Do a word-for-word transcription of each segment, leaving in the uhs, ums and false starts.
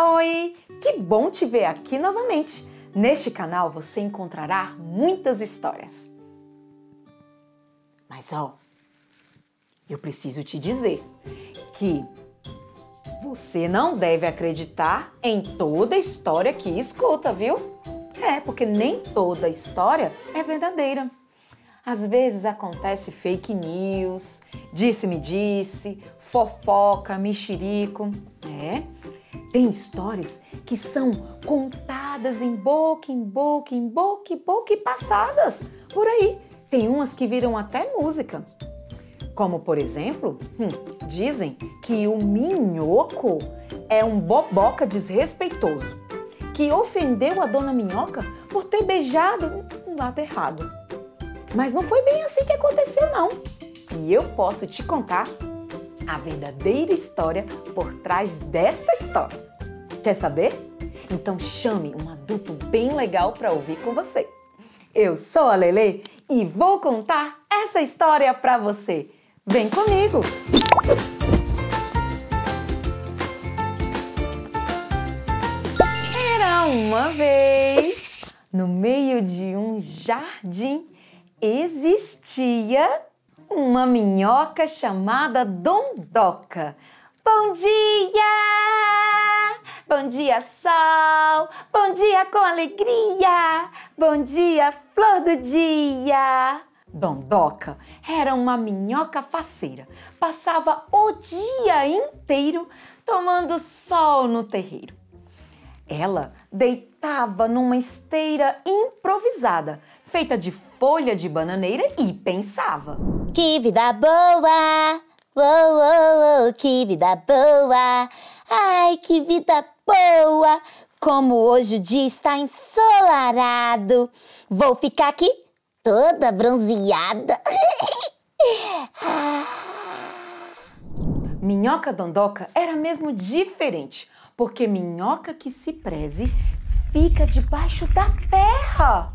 Oi! Que bom te ver aqui novamente! Neste canal você encontrará muitas histórias. Mas ó, eu preciso te dizer que você não deve acreditar em toda história que escuta, viu? É, porque nem toda história é verdadeira. Às vezes acontece fake news, disse-me-disse, fofoca, mexerico, né? Tem histórias que são contadas em boca, em boca, em boca, em boca e passadas por aí. Tem umas que viram até música. Como, por exemplo, hum, dizem que o Minhoco é um boboca desrespeitoso, que ofendeu a dona Minhoca por ter beijado um lado errado. Mas não foi bem assim que aconteceu, não. E eu posso te contar a verdadeira história por trás desta história. Quer saber? Então chame um adulto bem legal para ouvir com você. Eu sou a Lelê e vou contar essa história para você. Vem comigo! Era uma vez, no meio de um jardim, existia uma minhoca chamada Dondoca. Bom dia! Bom dia, sol! Bom dia com alegria! Bom dia, flor do dia! Dondoca era uma minhoca faceira. Passava o dia inteiro tomando sol no terreiro. Ela deitava numa esteira improvisada, feita de folha de bananeira, e pensava: que vida boa! Oh, oh, oh, que vida boa! Ai, que vida boa! Como hoje o dia está ensolarado, vou ficar aqui toda bronzeada. Minhoca Dondoca era mesmo diferente, porque minhoca que se preze fica debaixo da terra.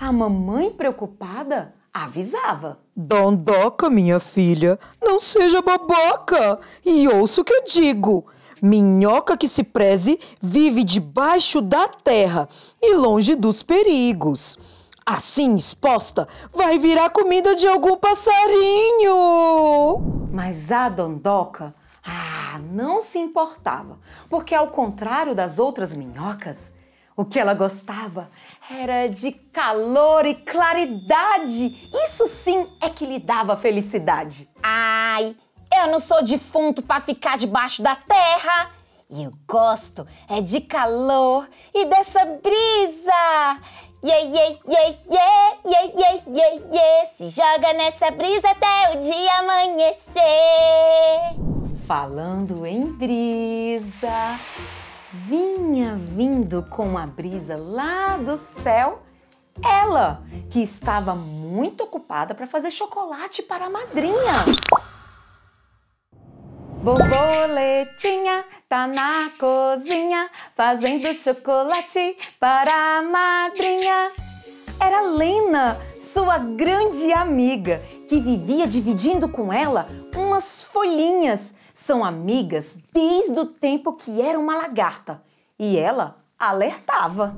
A mamãe preocupada avisava: Dondoca, minha filha, não seja boboca e ouça o que eu digo. Minhoca que se preze vive debaixo da terra e longe dos perigos. Assim exposta, vai virar comida de algum passarinho. Mas a Dondoca, ah, não se importava, porque ao contrário das outras minhocas, o que ela gostava era de calor e claridade. Isso sim é que lhe dava felicidade. Ai, eu não sou defunto para ficar debaixo da terra. Eu gosto é de calor e dessa brisa. Iê, iê, iê, iê, iê, iê, iê, se joga nessa brisa até o dia amanhecer. Falando em brisa, vinha vindo com a brisa lá do céu ela, que estava muito ocupada para fazer chocolate para a madrinha. Borboletinha tá na cozinha fazendo chocolate para a madrinha. Era Lena, sua grande amiga, que vivia dividindo com ela umas folhinhas. São amigas desde o tempo que era uma lagarta. E ela alertava: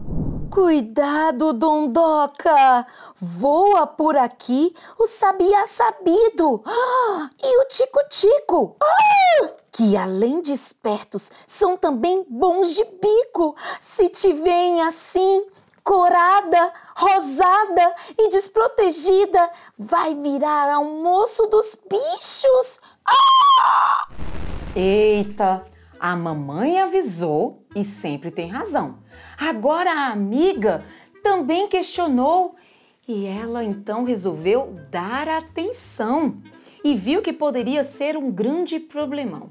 cuidado, Dondoca! Voa por aqui o sabiá sabido, ah, e o tico-tico, ah, que além de espertos, são também bons de bico. Se te veem assim, corada, rosada e desprotegida, vai virar almoço dos bichos. Ah! Eita, a mamãe avisou e sempre tem razão. Agora a amiga também questionou e ela então resolveu dar atenção e viu que poderia ser um grande problemão.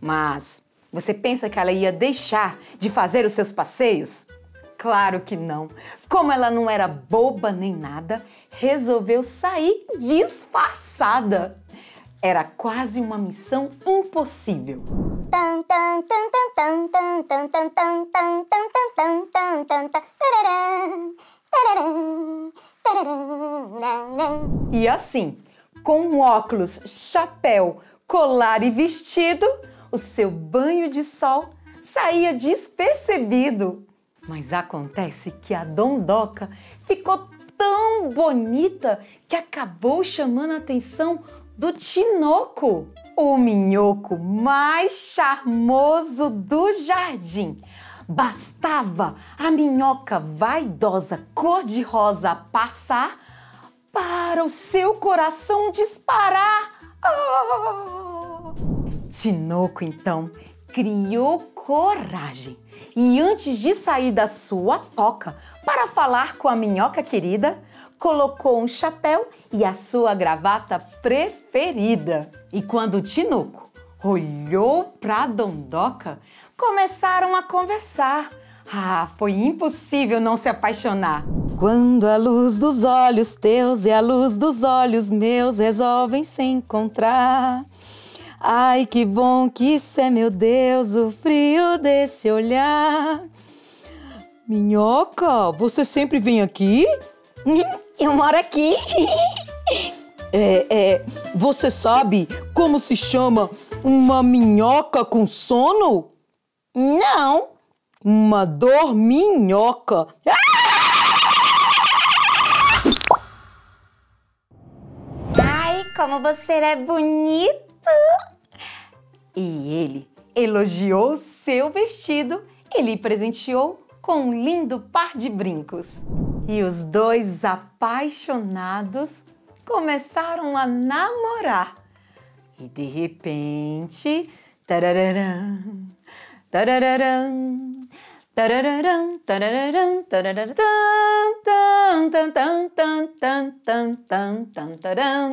Mas você pensa que ela ia deixar de fazer os seus passeios? Claro que não. Como ela não era boba nem nada, resolveu sair disfarçada. Era quase uma missão impossível. E assim, com óculos, chapéu, colar e vestido, o seu banho de sol saía despercebido. Mas acontece que a dondoca ficou tão bonita que acabou chamando a atenção do Tinoco, o minhoco mais charmoso do jardim. Bastava a minhoca vaidosa cor-de-rosa passar para o seu coração disparar. Oh! Tinoco, então, criou coragem e antes de sair da sua toca para falar com a minhoca querida, colocou um chapéu e a sua gravata preferida. E quando o Tinoco olhou para a dondoca, começaram a conversar. Ah, foi impossível não se apaixonar. Quando a luz dos olhos teus e a luz dos olhos meus resolvem se encontrar, ai, que bom que isso é, meu Deus, o frio desse olhar. Minhoca, você sempre vem aqui? Eu moro aqui. É, é, você sabe como se chama uma minhoca com sono? Não. Uma dorminhoca. Ai, como você é bonito. E ele elogiou seu vestido e lhe presenteou com um lindo par de brincos. E os dois apaixonados começaram a namorar. E de repente... Tarararam, tarararam, tarararam, tarararam,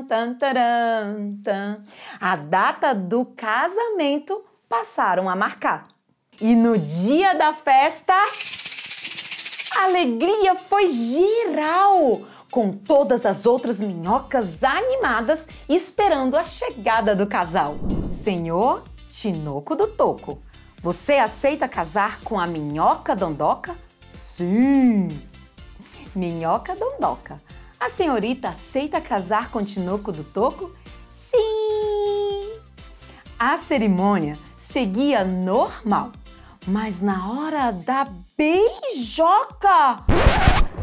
tarararam. A data do casamento passaram a marcar. E no dia da festa... a alegria foi geral, com todas as outras minhocas animadas esperando a chegada do casal. Senhor Tinoco do Toco, você aceita casar com a Minhoca Dondoca? Sim! Minhoca Dondoca, a senhorita aceita casar com Tinoco do Toco? Sim! A cerimônia seguia normal. Mas na hora da beijoca,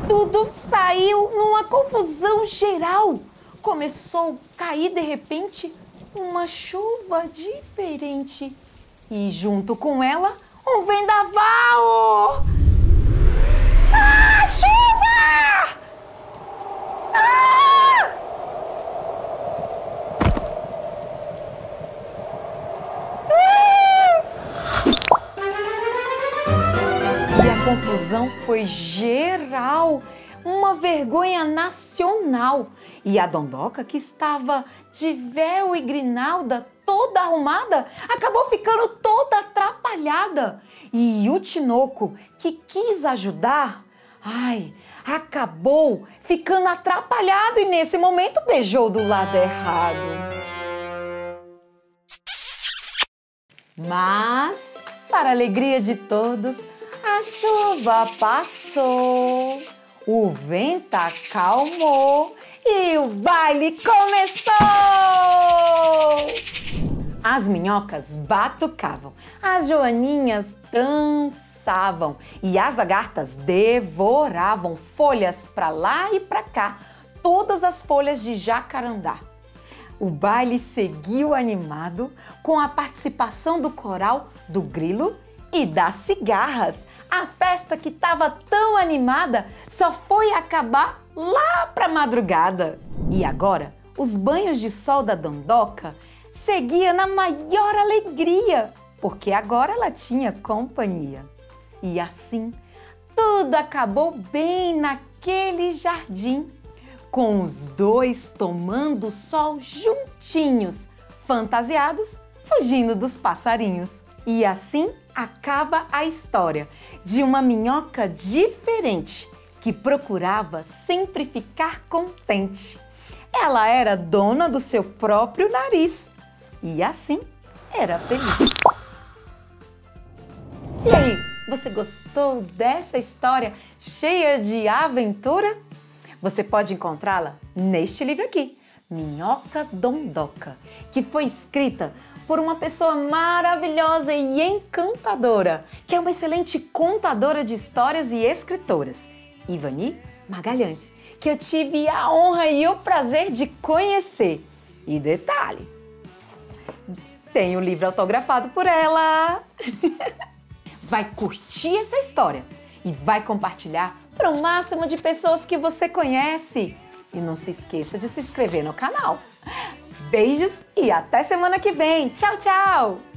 tudo saiu numa confusão geral. Começou a cair de repente uma chuva diferente e junto com ela um vendaval. Ah, chuva! Ah! A confusão foi geral, uma vergonha nacional. E a dondoca, que estava de véu e grinalda toda arrumada, acabou ficando toda atrapalhada. E o Tinoco, que quis ajudar, ai, acabou ficando atrapalhado e nesse momento beijou do lado errado. Mas, para a alegria de todos, a chuva passou, o vento acalmou e o baile começou! As minhocas batucavam, as joaninhas dançavam e as lagartas devoravam folhas para lá e para cá, todas as folhas de jacarandá. O baile seguiu animado com a participação do coral do grilo e das cigarras. A festa que estava tão animada só foi acabar lá pra madrugada. E agora, os banhos de sol da dondoca seguiam na maior alegria, porque agora ela tinha companhia. E assim, tudo acabou bem naquele jardim, com os dois tomando sol juntinhos, fantasiados, fugindo dos passarinhos. E assim acaba a história de uma minhoca diferente que procurava sempre ficar contente. Ela era dona do seu próprio nariz e assim era feliz. E aí, você gostou dessa história cheia de aventura? Você pode encontrá-la neste livro aqui, Minhoca Dondoca, que foi escrita por uma pessoa maravilhosa e encantadora, que é uma excelente contadora de histórias e escritoras, Ivani Magalhães, que eu tive a honra e o prazer de conhecer. E detalhe, tem o livro autografado por ela. Vai curtir essa história e vai compartilhar para o máximo de pessoas que você conhece. E não se esqueça de se inscrever no canal. Beijos e até semana que vem. Tchau, tchau!